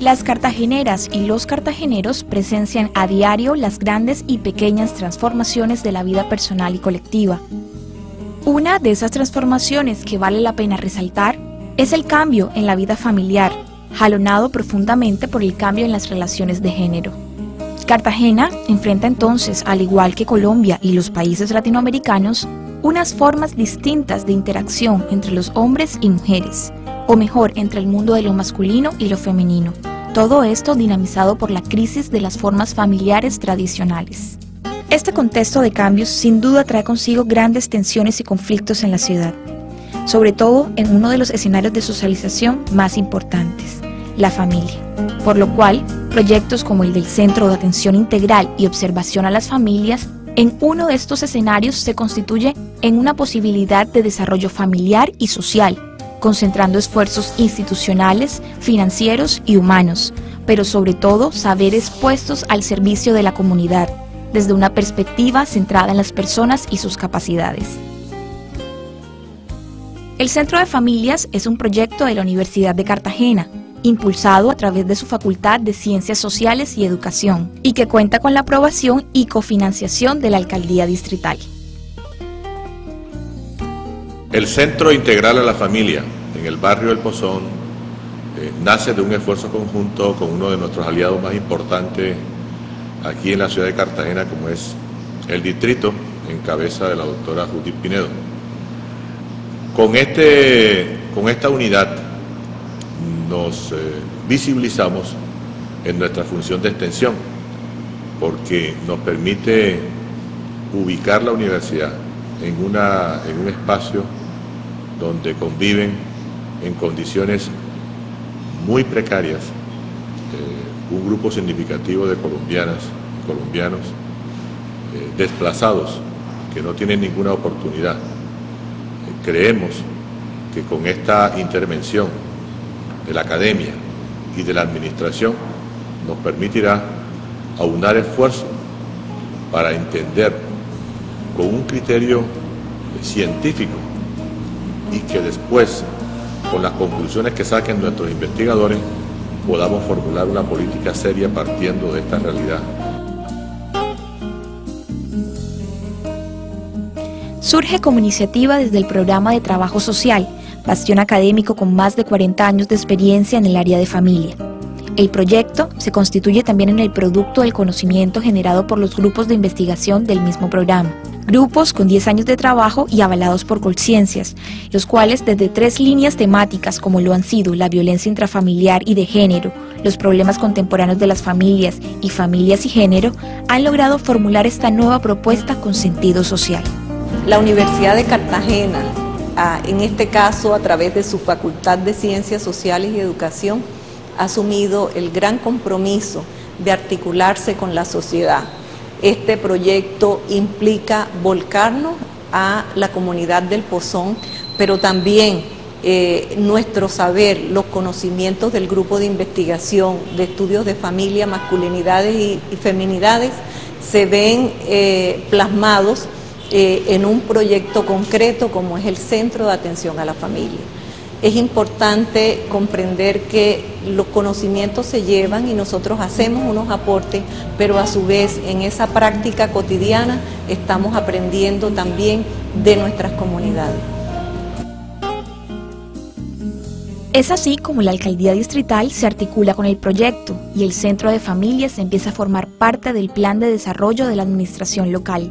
Las cartageneras y los cartageneros presencian a diario las grandes y pequeñas transformaciones de la vida personal y colectiva. Una de esas transformaciones que vale la pena resaltar es el cambio en la vida familiar, jalonado profundamente por el cambio en las relaciones de género. Cartagena enfrenta entonces, al igual que Colombia y los países latinoamericanos, unas formas distintas de interacción entre los hombres y mujeres, o mejor, entre el mundo de lo masculino y lo femenino. Todo esto dinamizado por la crisis de las formas familiares tradicionales. Este contexto de cambios sin duda trae consigo grandes tensiones y conflictos en la ciudad, sobre todo en uno de los escenarios de socialización más importantes, la familia. Por lo cual, proyectos como el del Centro de Atención Integral y Observación a las Familias en uno de estos escenarios se constituye en una posibilidad de desarrollo familiar y social, concentrando esfuerzos institucionales, financieros y humanos, pero sobre todo saberes puestos al servicio de la comunidad, desde una perspectiva centrada en las personas y sus capacidades. El Centro de Familias es un proyecto de la Universidad de Cartagena, impulsado a través de su Facultad de Ciencias Sociales y Educación, y que cuenta con la aprobación y cofinanciación de la Alcaldía Distrital. El Centro Integral a la Familia, en el barrio El Pozón, nace de un esfuerzo conjunto con uno de nuestros aliados más importantes aquí en la ciudad de Cartagena, como es el distrito, en cabeza de la doctora Judith Pinedo. Con esta unidad nos visibilizamos en nuestra función de extensión, porque nos permite ubicar la universidad en un espacio donde conviven en condiciones muy precarias un grupo significativo de colombianas y colombianos desplazados que no tienen ninguna oportunidad. Creemos que con esta intervención de la academia y de la administración nos permitirá aunar esfuerzos para entender con un criterio científico y que después, con las conclusiones que saquen nuestros investigadores, podamos formular una política seria partiendo de esta realidad. Surge como iniciativa desde el Programa de Trabajo Social, bastión académico con más de 40 años de experiencia en el área de familia. El proyecto se constituye también en el producto del conocimiento generado por los grupos de investigación del mismo programa, grupos con 10 años de trabajo y avalados por Colciencias, los cuales desde 3 líneas temáticas como lo han sido la violencia intrafamiliar y de género, los problemas contemporáneos de las familias y género, han logrado formular esta nueva propuesta con sentido social. La Universidad de Cartagena, en este caso a través de su Facultad de Ciencias Sociales y Educación, ha asumido el gran compromiso de articularse con la sociedad. Este proyecto implica volcarnos a la comunidad del Pozón, pero también nuestro saber, los conocimientos del grupo de investigación de estudios de familia, masculinidades y feminidades, se ven plasmados en un proyecto concreto como es el Centro de Atención a la Familia. Es importante comprender que los conocimientos se llevan y nosotros hacemos unos aportes, pero a su vez en esa práctica cotidiana estamos aprendiendo también de nuestras comunidades. Es así como la Alcaldía Distrital se articula con el proyecto y el Centro de Familias empieza a formar parte del Plan de Desarrollo de la Administración Local,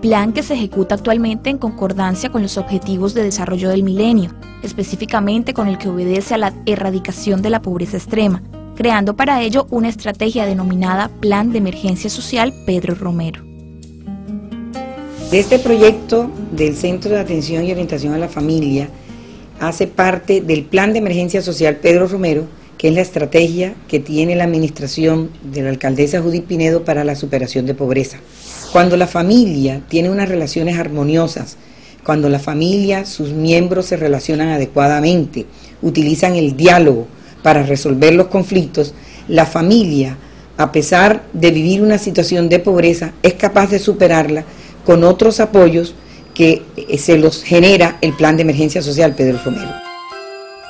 plan que se ejecuta actualmente en concordancia con los Objetivos de Desarrollo del Milenio, específicamente con el que obedece a la erradicación de la pobreza extrema, creando para ello una estrategia denominada Plan de Emergencia Social Pedro Romero. De este proyecto del Centro de Atención y Orientación a la Familia hace parte del Plan de Emergencia Social Pedro Romero, que es la estrategia que tiene la administración de la alcaldesa Judith Pinedo para la superación de pobreza. Cuando la familia tiene unas relaciones armoniosas, cuando la familia, sus miembros se relacionan adecuadamente, utilizan el diálogo para resolver los conflictos, la familia, a pesar de vivir una situación de pobreza, es capaz de superarla con otros apoyos que se los genera el Plan de Emergencia Social Pedro Romero.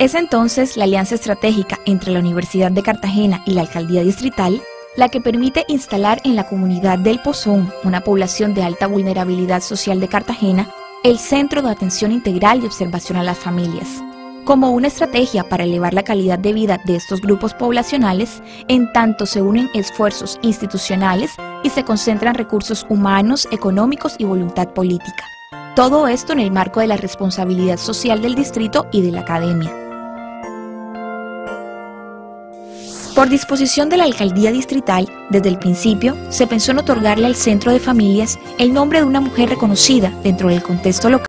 Es entonces la alianza estratégica entre la Universidad de Cartagena y la Alcaldía Distrital la que permite instalar en la comunidad del Pozón, una población de alta vulnerabilidad social de Cartagena, el Centro de Atención Integral y Observación a las Familias, como una estrategia para elevar la calidad de vida de estos grupos poblacionales, en tanto se unen esfuerzos institucionales y se concentran recursos humanos, económicos y voluntad política. Todo esto en el marco de la responsabilidad social del distrito y de la academia. Por disposición de la Alcaldía Distrital, desde el principio, se pensó en otorgarle al Centro de Familias el nombre de una mujer reconocida dentro del contexto local.